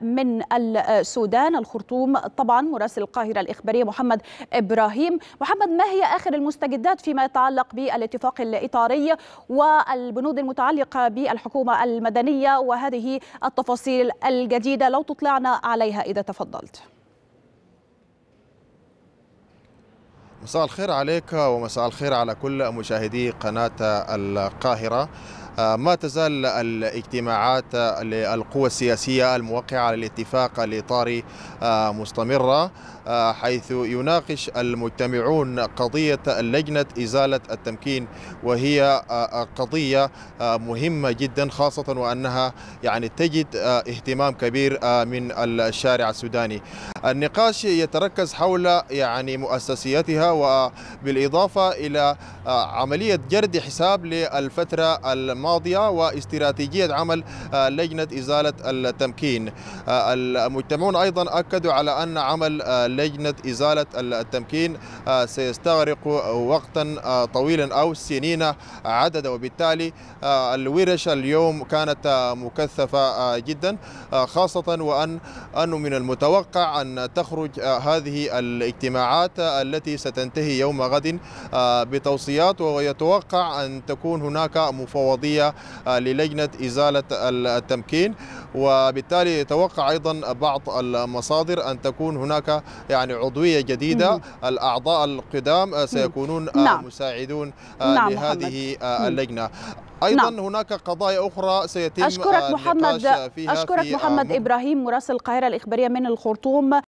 من السودان الخرطوم طبعا مراسل القاهرة الإخبارية محمد إبراهيم. محمد، ما هي آخر المستجدات فيما يتعلق بالاتفاق الإطاري والبنود المتعلقة بالحكومة المدنية وهذه التفاصيل الجديدة لو تطلعنا عليها إذا تفضلت؟ مساء الخير عليك ومساء الخير على كل مشاهدي قناة القاهرة. ما تزال الاجتماعات للقوى السياسية الموقعة على الاتفاق الإطاري مستمرة، حيث يناقش المجتمعون قضية لجنة إزالة التمكين، وهي قضية مهمة جدا، خاصة وأنها تجد اهتمام كبير من الشارع السوداني. النقاش يتركز حول مؤسساتها، وبالإضافة إلى عملية جرد حساب للفترة الماضية واستراتيجية عمل لجنة إزالة التمكين. المجتمعون أيضا أكدوا على أن عمل لجنة إزالة التمكين سيستغرق وقتا طويلا أو سنين عددا، وبالتالي الورش اليوم كانت مكثفة جدا، خاصة وأنه من المتوقع أن تخرج هذه الاجتماعات التي ستنتهي يوم غد بتوصيات، ويتوقع أن تكون هناك مفوضية للجنة إزالة التمكين، وبالتالي يتوقع أيضا بعض المصادر أن تكون هناك عضوية جديدة. الأعضاء القدام سيكونون مساعدون لهذه اللجنة. أيضا هناك قضايا أخرى سيتم النقاش فيها. أشكرك محمد إبراهيم مراسل القاهرة الإخبارية من الخرطوم.